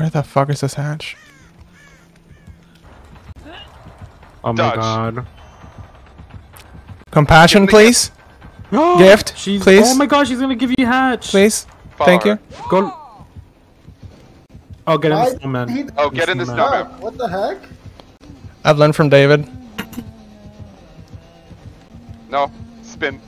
Where the fuck is this hatch? Oh my god. Compassion, please. Gift, please. Oh my god, she's gonna give you hatch. Please. Far. Thank you. Go. Oh, get in the snowman. Oh, get in the snowman. What the heck? I've learned from David. No. Spin.